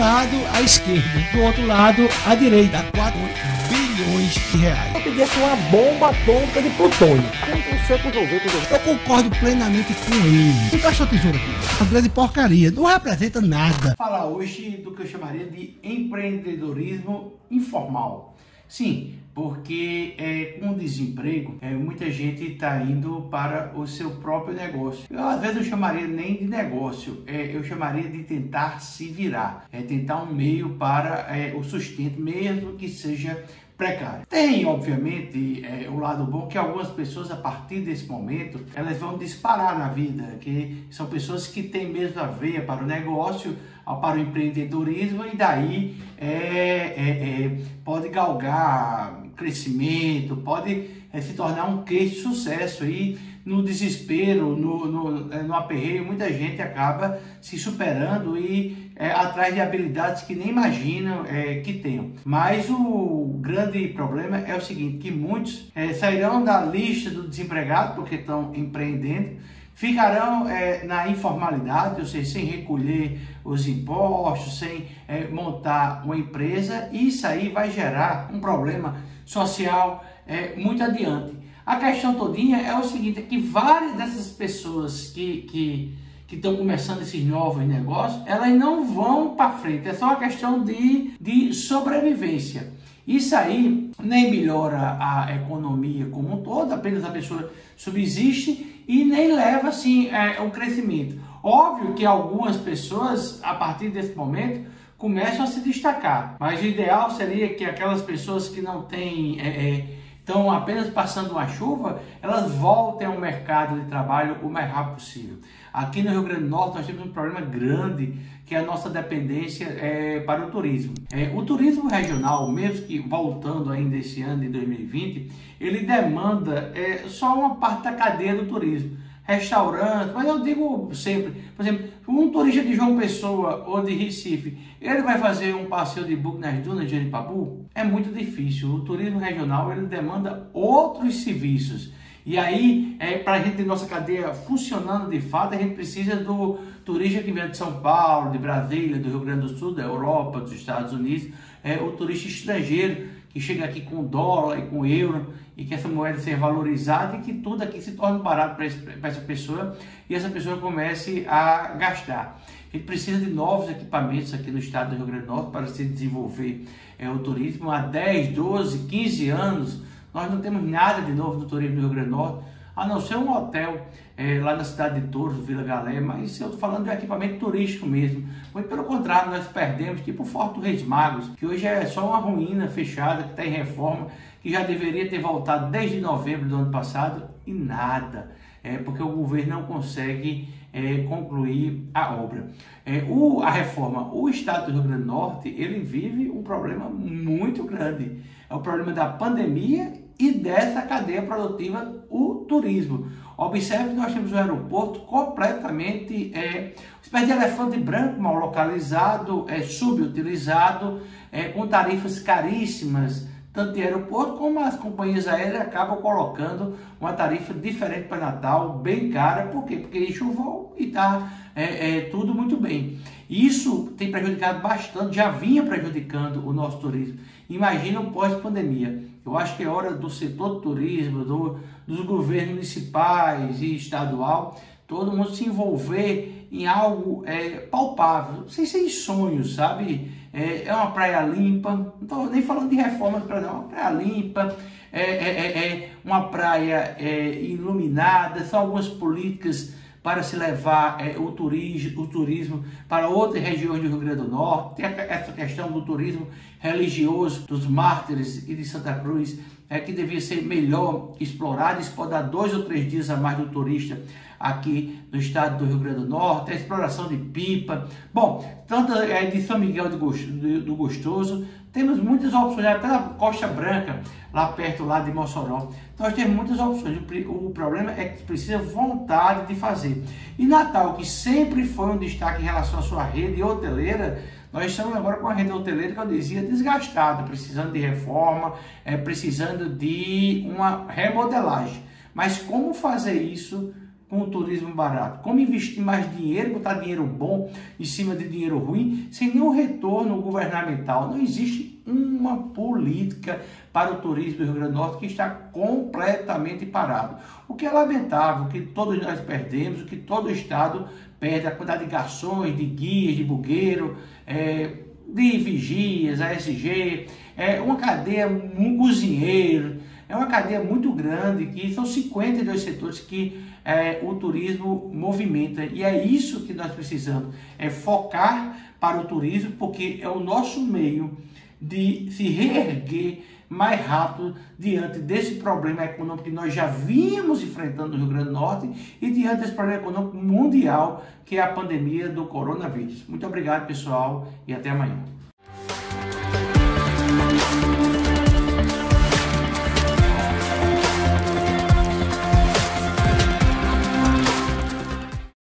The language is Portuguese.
lado a esquerda, do outro lado a direita. Dá 4 bilhões de reais. Eu peguei assim uma bomba atômica de plutônio. Eu concordo plenamente com ele. Não gastou tesouro aqui. Uma grande porcaria, não representa nada. Falar hoje do que eu chamaria de empreendedorismo informal. Sim, porque com o desemprego, muita gente está indo para o seu próprio negócio. Eu, às vezes, não chamaria nem de negócio, eu chamaria de tentar se virar, tentar um meio para o sustento, mesmo que seja precário. Tem, obviamente, o lado bom que algumas pessoas, a partir desse momento, elas vão disparar na vida, que são pessoas que têm mesmo a veia para o negócio, para o empreendedorismo, e daí pode galgar crescimento, pode se tornar um case de sucesso. E no desespero, no aperreio, muita gente acaba se superando e atrás de habilidades que nem imaginam que tenham. Mas o grande problema é o seguinte, que muitos sairão da lista do desempregado porque estão empreendendo, ficarão na informalidade, ou seja, sem recolher os impostos, sem montar uma empresa, e isso aí vai gerar um problema social muito adiante. A questão todinha é o seguinte, é que várias dessas pessoas que estão começando esses novos negócios, elas não vão para frente, é só uma questão de sobrevivência. Isso aí nem melhora a economia como um todo, apenas a pessoa subsiste, e nem leva assim um crescimento. Óbvio que algumas pessoas, a partir desse momento, começam a se destacar, mas o ideal seria que aquelas pessoas que não têm estão apenas passando uma chuva, elas voltem ao mercado de trabalho o mais rápido possível. Aqui no Rio Grande do Norte nós temos um problema grande, que é a nossa dependência para o turismo. O turismo regional, mesmo que voltando ainda esse ano de 2020, ele demanda só uma parte da cadeia do turismo. Restaurante, mas eu digo sempre, por exemplo, um turista de João Pessoa ou de Recife, ele vai fazer um passeio de bug nas dunas de Genipabu? É muito difícil. O turismo regional, ele demanda outros serviços. E aí, para a gente ter nossa cadeia funcionando de fato, a gente precisa do turista que vem de São Paulo, de Brasília, do Rio Grande do Sul, da Europa, dos Estados Unidos, o turista estrangeiro, que chega aqui com dólar e com euro, e que essa moeda seja valorizada e que tudo aqui se torne barato para essa pessoa, e essa pessoa comece a gastar. A gente precisa de novos equipamentos aqui no estado do Rio Grande do Norte para se desenvolver o turismo. Há 10, 12, 15 anos, nós não temos nada de novo no turismo do Rio Grande do Norte, a não ser um hotel lá na cidade de Torres, Vila Galé, mas eu estou falando de equipamento turístico mesmo. Muito pelo contrário, nós perdemos, tipo o Forte do Reis Magos, que hoje é só uma ruína fechada, que está em reforma, que já deveria ter voltado desde novembro do ano passado, e nada, porque o governo não consegue concluir a obra. A reforma, o estado do Rio Grande do Norte, ele vive um problema muito grande, é o problema da pandemia e dessa cadeia produtiva, o turismo. Observe que nós temos um aeroporto completamente uma espécie de elefante branco, mal localizado, subutilizado, com tarifas caríssimas, tanto de aeroporto como as companhias aéreas acabam colocando uma tarifa diferente para Natal, bem cara. Por quê? Porque enche o voo e está tudo muito bem. Isso tem prejudicado bastante, já vinha prejudicando o nosso turismo. Imagina o pós-pandemia. Eu acho que é hora do setor do turismo, dos governos municipais e estadual, todo mundo se envolver em algo palpável, sem sonhos, sabe? É uma praia limpa, não estou nem falando de reforma, não, uma praia limpa, uma praia iluminada, são algumas políticas para se levar o turismo para outras regiões do Rio Grande do Norte. Tem essa questão do turismo religioso, dos mártires e de Santa Cruz, que devia ser melhor explorado. Isso pode dar 2 ou 3 dias a mais do turista aqui no estado do Rio Grande do Norte. A exploração de pipa, bom, tanto de São Miguel do Gostoso, temos muitas opções, até na Costa Branca, lá perto lá de Mossoró. Nós temos muitas opções, o problema é que precisa vontade de fazer. E Natal, que sempre foi um destaque em relação à sua rede hoteleira, nós estamos agora com a rede hoteleira, que eu dizia, desgastada, precisando de reforma, precisando de uma remodelagem. Mas como fazer isso com o turismo barato? Como investir mais dinheiro, botar dinheiro bom em cima de dinheiro ruim, sem nenhum retorno governamental? Não existe uma política para o turismo do Rio Grande do Norte, que está completamente parado. O que é lamentável, que todos nós perdemos, o que todo o Estado perde, a quantidade de garçons, de guias, de bugueiro, de vigias, ASG, uma cadeia, um cozinheiro, é uma cadeia muito grande, que são 52 setores que o turismo movimenta. E é isso que nós precisamos, focar para o turismo, porque é o nosso meio de se reerguer mais rápido diante desse problema econômico que nós já vínhamos enfrentando no Rio Grande do Norte e diante desse problema econômico mundial que é a pandemia do coronavírus. Muito obrigado, pessoal, e até amanhã.